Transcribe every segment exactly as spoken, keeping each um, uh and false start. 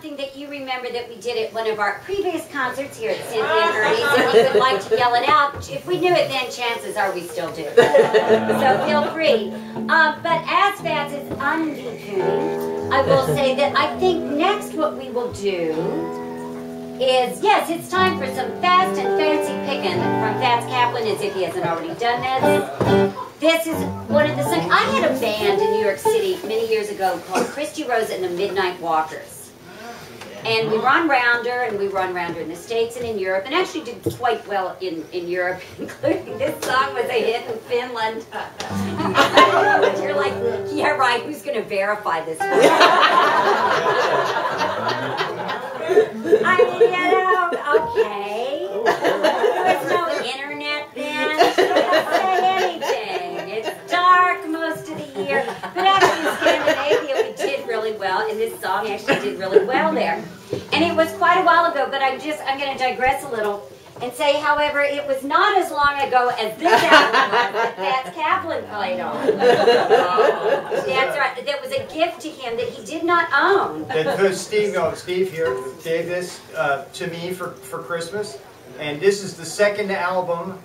something that you remember that we did at one of our previous concerts here at Cynthia and Ernie's, and you would like to yell it out, if we knew it then, chances are we still do. So feel free. Uh, but as Fats is undecouping, I will say that I think next what we will do is, yes, it's time for some fast and fancy picking from Fats Kaplan, as if he hasn't already done this. This is one of the songs. I had a band in New York City many years ago called Christy Rose and the Midnight Walkers. And we were on Rounder, and we were on Rounder in the States and in Europe, and actually did quite well in, in Europe, including this song was a hit in Finland. But you're like, yeah, right, who's going to verify this one? I mean, you know, okay. There was no internet then. She didn't say anything. It's dark most of the year, but actually in Scandinavia we did really well, and this song actually did really well there. And it was quite a while ago, but I'm just, I'm going to digress a little and say, however, it was not as long ago as this album was that Fats Kaplan played on. That's right. That was a gift to him that he did not own. That was Steve, no, Steve here gave this uh, to me for, for Christmas, and this is the second album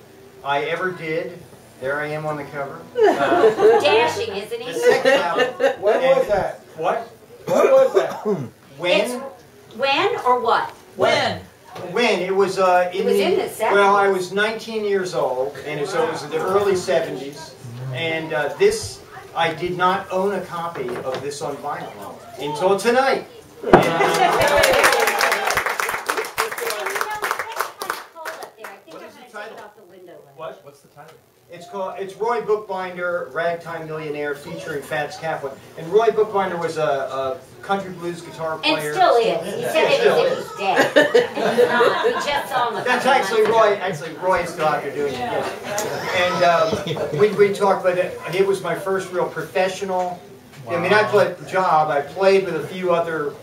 I ever did. There I am on the cover. Uh, Dashing, isn't he? The second album. When was that? What? What was that? When? It's, when or what? When? When. It was, uh, in, it was the, in the seventies. Well, I was nineteen years old, and so it was in the early seventies. And uh, this, I did not own a copy of this on vinyl until tonight. And, uh, What? What's the title? It's called, it's Roy Book Binder, Ragtime Millionaire, featuring Fats Kaplan. And Roy Book Binder was a, a country blues guitar player. And still is. He said it as if he's dead. And he's not. We just saw him. That's actually Roy. Actually, Roy is still out there doing it. Yes. And um, we, we talked about it. It was my first real professional. Wow. I mean, I played a job. I played with a few other,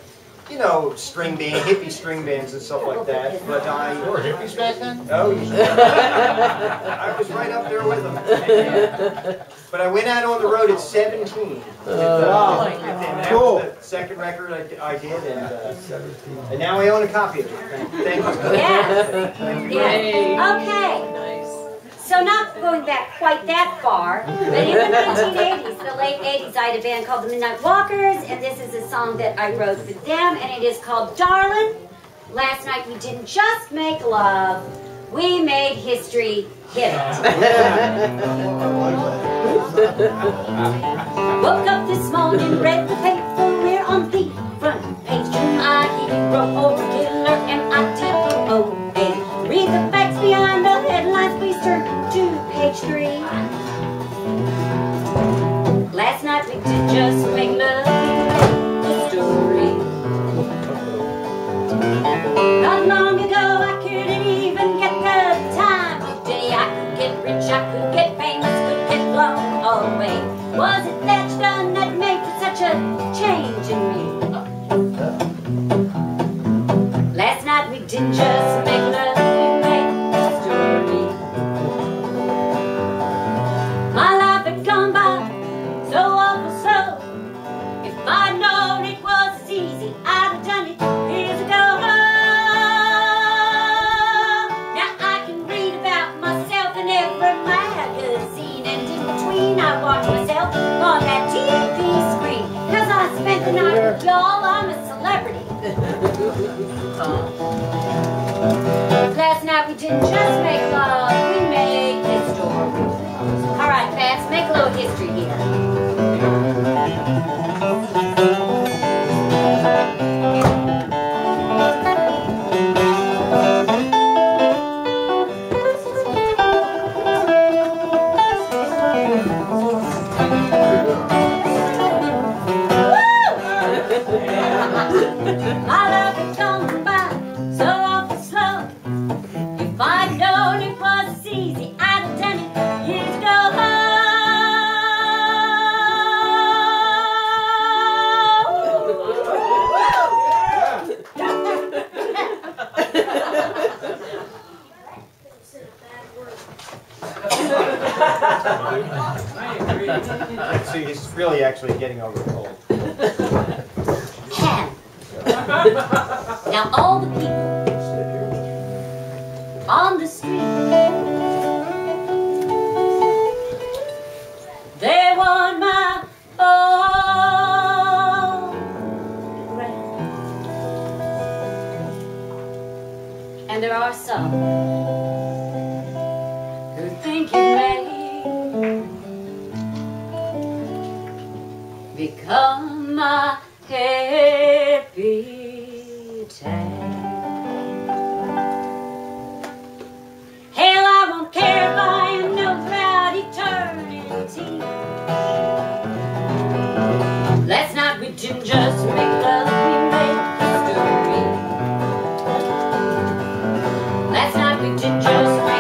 you know, string band, hippie string bands and stuff like that. But I, you were hippies back then? Oh, yeah. I was right up there with them. And, uh, but I went out on the road at seventeen. Uh, uh, cool. The second record I, I did, and uh, and now I own a copy of it. Thank you. Yes. Thank you. Yeah. Okay. So not going back quite that far, but in the nineteen eighties, the late eighties, I had a band called the Midnight Walkers, and this is a song that I wrote for them, and it is called Darlin'. Last night we didn't just make love, we made history hit it. Woke up this morning, read the paper, we're on the front page. I hero, oh, killer, and I did obey. Read the facts behind the headlines, please turn to page three. Last night we did just make love, the story. Not long ago I couldn't even get the time of day. I could get rich, I could get famous, could get blown away. Was it that you done that made such a change in me? Last night we did just make love. Y'all, I'm a celebrity. Last night we didn't just make love, we made history. All right, Fats, make a little history here. So he's really actually getting over cold. Now all the people on the street, they want my autograph. And there are some who think it may become my happy time. Hell, I won't care if I am no proud eternity. Let's not reach and just make love remake history. Let's not reach and just make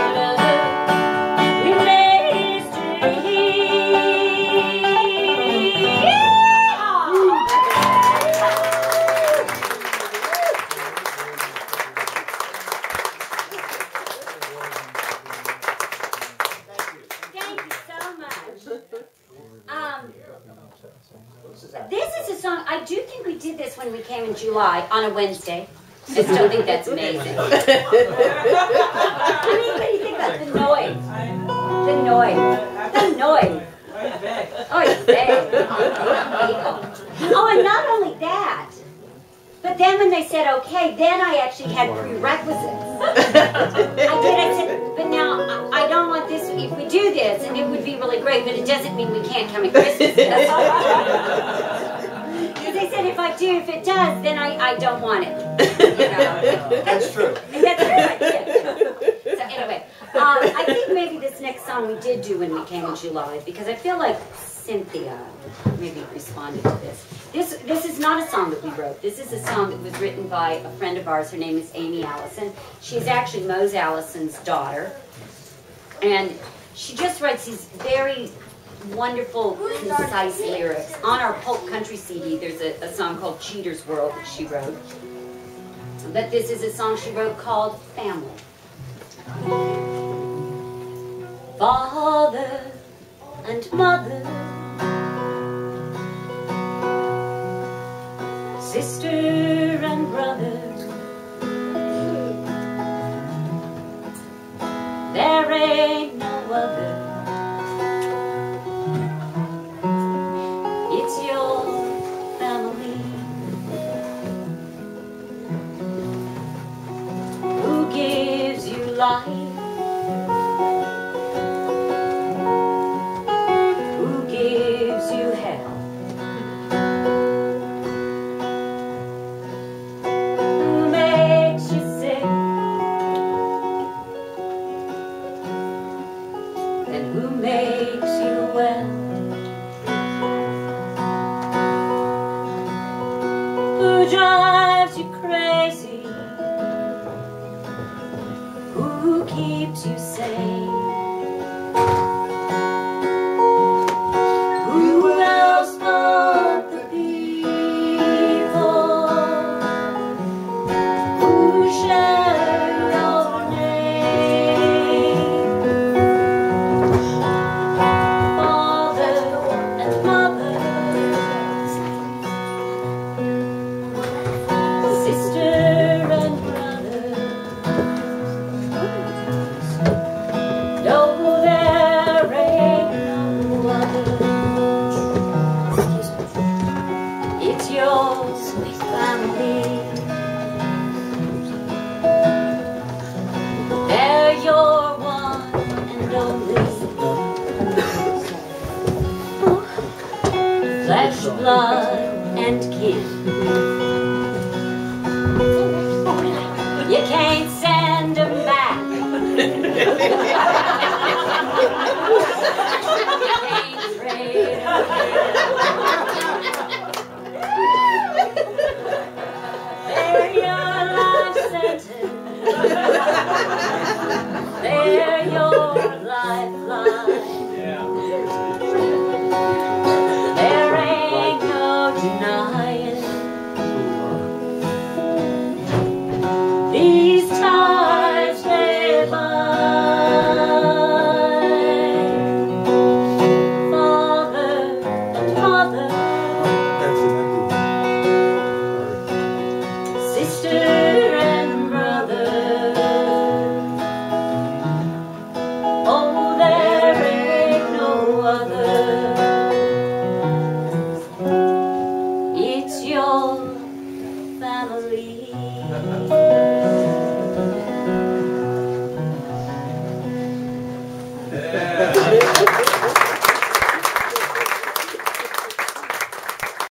July on a Wednesday. I still think that's amazing. I mean, what do you think about the noise? The noise. The noise. Oh, it's big. Oh, and not only that, but then when they said okay, then I actually had prerequisites. I did. I said, but now I don't want this. If we do this, and it would be really great, but it doesn't mean we can't come at Christmas. They said if I do, if it does, then I, I don't want it. You know? That's true. That's true. So anyway, um, I think maybe this next song we did do when we came in July, because I feel like Cynthia maybe responded to this. This this is not a song that we wrote. This is a song that was written by a friend of ours. Her name is Amy Allison. She's actually Mose Allison's daughter. And she just writes these very wonderful, concise lyrics. On our Pulp Country C D, there's a, a song called Cheater's World that she wrote. But this is a song she wrote called Family. Father and mother, sister and brother, there ain't no other. Life. Who gives you hell? Who makes you sick? And who makes you well? Who drives you crazy? Who keeps you safe? Who else but the people who share your name? Father and mother, sister and brother, flesh, blood, and kin. You can't send them back.